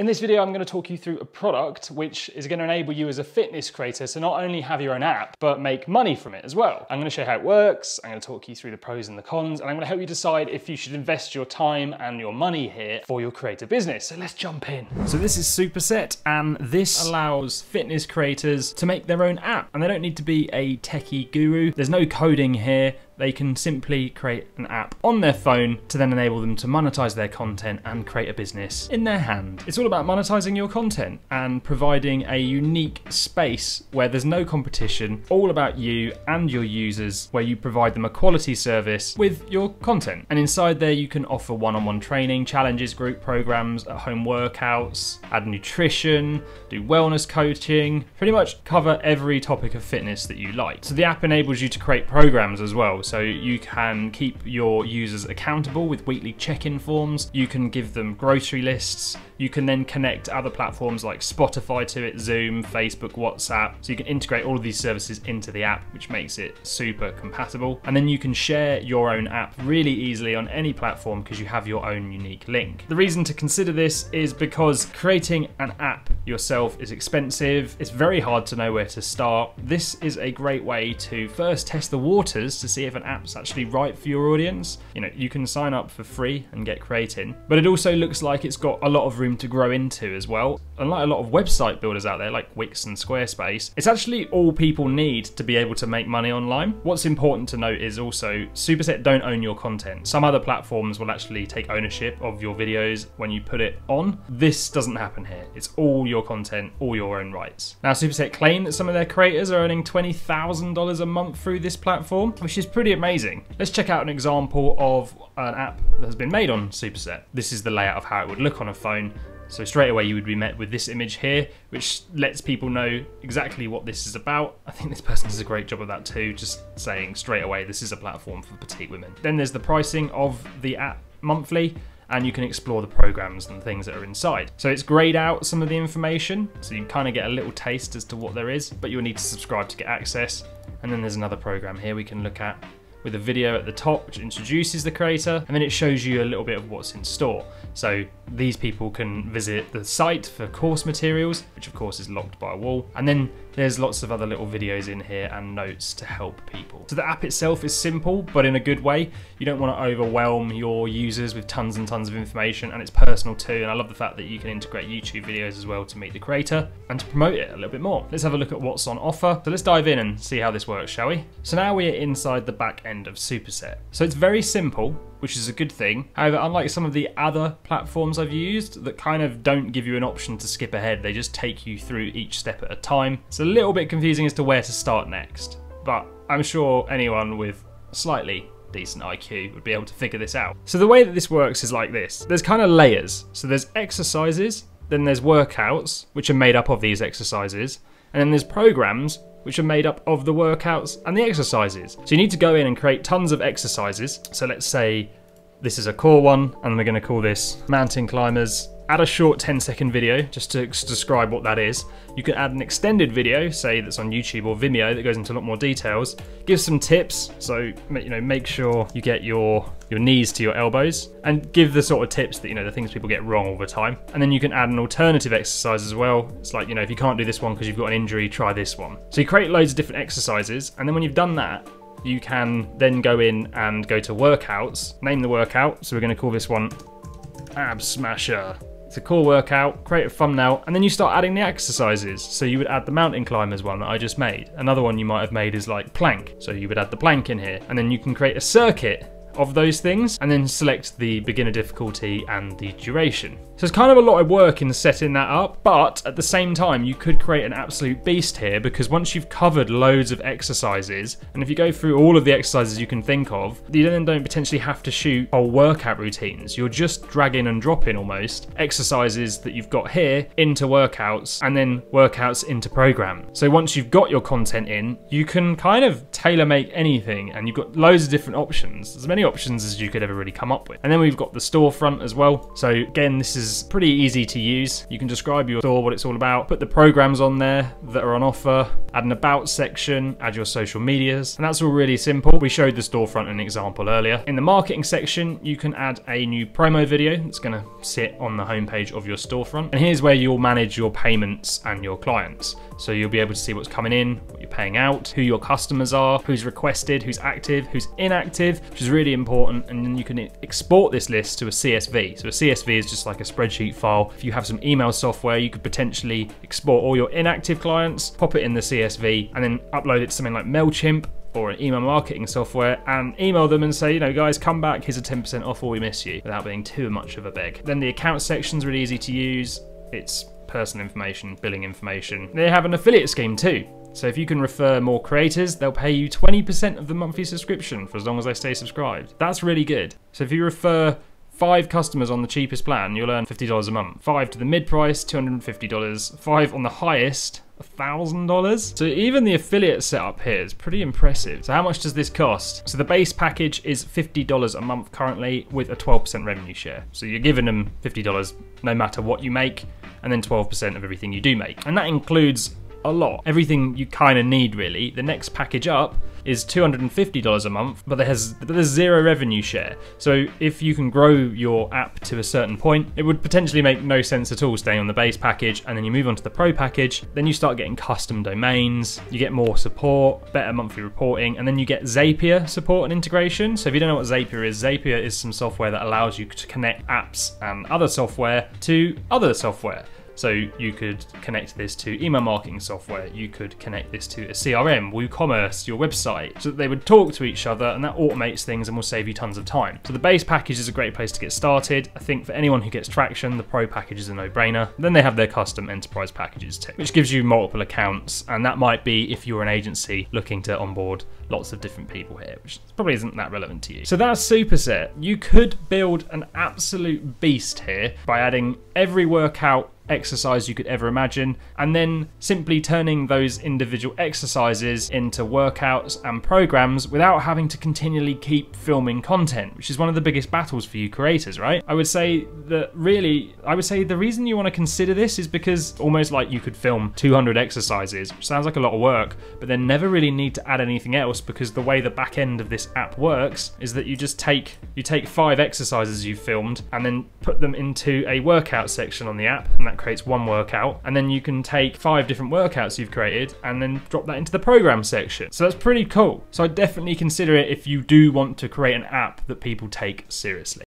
In this video, I'm going to talk you through a product which is going to enable you as a fitness creator to not only have your own app, but make money from it as well. I'm going to show you how it works, I'm going to talk you through the pros and the cons, and I'm going to help you decide if you should invest your time and your money here for your creative business. So let's jump in. So this is Superset, and this allows fitness creators to make their own app, and they don't need to be a techie guru. There's no coding here. They can simply create an app on their phone to then enable them to monetize their content and create a business in their hand. It's all about monetizing your content and providing a unique space where there's no competition, all about you and your users, where you provide them a quality service with your content. And inside there, you can offer one-on-one training, challenges, group programs, at-home workouts, add nutrition, do wellness coaching, pretty much cover every topic of fitness that you like. So the app enables you to create programs as well. So you can keep your users accountable with weekly check-in forms. You can give them grocery lists. You can then connect other platforms like Spotify to it, Zoom, Facebook, WhatsApp. So you can integrate all of these services into the app, which makes it super compatible. And then you can share your own app really easily on any platform because you have your own unique link. The reason to consider this is because creating an app yourself is expensive. It's very hard to know where to start. This is a great way to first test the waters to see if an app's actually right for your audience. You know, you can sign up for free and get creating, but it also looks like it's got a lot of room to grow into as well. Unlike a lot of website builders out there like Wix and Squarespace, it's actually all people need to be able to make money online. What's important to note is also Superset don't own your content. Some other platforms will actually take ownership of your videos when you put it on. This doesn't happen here. It's all your content, all your own rights. Now, Superset claim that some of their creators are earning $20,000 a month through this platform, which is pretty amazing. Let's check out an example of an app that has been made on Superset. This is the layout of how it would look on a phone. So straight away you would be met with this image here, which lets people know exactly what this is about. I think this person does a great job of that too, just saying straight away this is a platform for petite women. Then there's the pricing of the app monthly, and you can explore the programs and things that are inside. So it's grayed out some of the information, so you kind of get a little taste as to what there is, but you'll need to subscribe to get access. And then there's another program here we can look at with a video at the top, which introduces the creator, and then it shows you a little bit of what's in store. So these people can visit the site for course materials, which of course is locked by a wall. And then there's lots of other little videos in here and notes to help people. So the app itself is simple, but in a good way. You don't want to overwhelm your users with tons and tons of information, and it's personal too. And I love the fact that you can integrate YouTube videos as well to meet the creator and to promote it a little bit more. Let's have a look at what's on offer. So let's dive in and see how this works, shall we? So now we are inside the back end of Superset. So it's very simple, which is a good thing. However, unlike some of the other platforms I've used that kind of don't give you an option to skip ahead, they just take you through each step at a time. It's a little bit confusing as to where to start next, but I'm sure anyone with slightly decent IQ would be able to figure this out. So the way that this works is like this. There's kind of layers. So there's exercises, then there's workouts, which are made up of these exercises, and then there's programs, which are made up of the workouts and the exercises. So you need to go in and create tons of exercises. So let's say this is a core one, and we're gonna call this mountain climbers. Add a short 10-second video just to describe what that is. You can add an extended video, say that's on YouTube or Vimeo, that goes into a lot more details. Give some tips, so make sure you get your knees to your elbows, and give the sort of tips that the things people get wrong all the time. And then you can add an alternative exercise as well. It's like, if you can't do this one because you've got an injury, try this one. So you create loads of different exercises, and then when you've done that, you can then go in and go to workouts. Name the workout, so we're going to call this one Ab Smasher. It's a cool workout, create a thumbnail, and then you start adding the exercises. So you would add the mountain climbers one that I just made. Another one you might have made is like plank. So you would add the plank in here, and then you can create a circuit of those things, and then select the beginner difficulty and the duration. So it's kind of a lot of work in setting that up, but at the same time, you could create an absolute beast here, because once you've covered loads of exercises, and if you go through all of the exercises you can think of, you then don't potentially have to shoot whole workout routines. You're just dragging and dropping almost exercises that you've got here into workouts, and then workouts into program. So once you've got your content in, you can kind of tailor make anything, and you've got loads of different options. There's many many options as you could ever really come up with. And then we've got the storefront as well. So again, this is pretty easy to use. You can describe your store, what it's all about, put the programs on there that are on offer, add an about section, add your social medias, and that's all really simple. We showed the storefront an example earlier. In the marketing section, you can add a new promo video that's gonna sit on the homepage of your storefront. And here's where you'll manage your payments and your clients. So you'll be able to see what's coming in, what you're paying out, who your customers are, who's requested, who's active, who's inactive, which is really important. And then you can export this list to a CSV. So a CSV is just like a spreadsheet file. If you have some email software, you could potentially export all your inactive clients, pop it in the CSV, and then upload it to something like MailChimp or an email marketing software and email them and say, you know, guys, come back, here's a 10% off or we miss you, without being too much of a beg. Then the account section's really easy to use. It's personal information, billing information. They have an affiliate scheme too. So if you can refer more creators, they'll pay you 20% of the monthly subscription for as long as they stay subscribed. That's really good. So if you refer 5 customers on the cheapest plan, you'll earn $50 a month. 5 to the mid price, $250. 5 on the highest, $1,000. So even the affiliate setup here is pretty impressive. So how much does this cost? So the base package is $50 a month currently with a 12% revenue share. So you're giving them $50 no matter what you make, and then 12% of everything you do make. And that includes a lot. Everything you kind of need, really. The next package up is $250 a month, but there's zero revenue share. So if you can grow your app to a certain point, it would potentially make no sense at all staying on the base package, and then you move on to the pro package, then you start getting custom domains, you get more support, better monthly reporting, and then you get Zapier support and integration. So if you don't know what Zapier is some software that allows you to connect apps and other software to other software. So you could connect this to email marketing software, you could connect this to a CRM, WooCommerce, your website, so that they would talk to each other, and that automates things and will save you tons of time. So the base package is a great place to get started. I think for anyone who gets traction, the pro package is a no-brainer. Then they have their custom enterprise packages too, which gives you multiple accounts, and that might be if you're an agency looking to onboard lots of different people here, which probably isn't that relevant to you. So that's Superset. You could build an absolute beast here by adding every workout exercise you could ever imagine, and then simply turning those individual exercises into workouts and programs without having to continually keep filming content, which is one of the biggest battles for you creators, right? I would say that really, I would say the reason you want to consider this is because almost like you could film 200 exercises, which sounds like a lot of work, but then never really need to add anything else, because the way the back end of this app works is that you just take 5 exercises you've filmed and then put them into a workout section on the app, and that creates one workout, and then you can take 5 different workouts you've created and then drop that into the program section. So that's pretty cool. So I definitely consider it if you do want to create an app that people take seriously.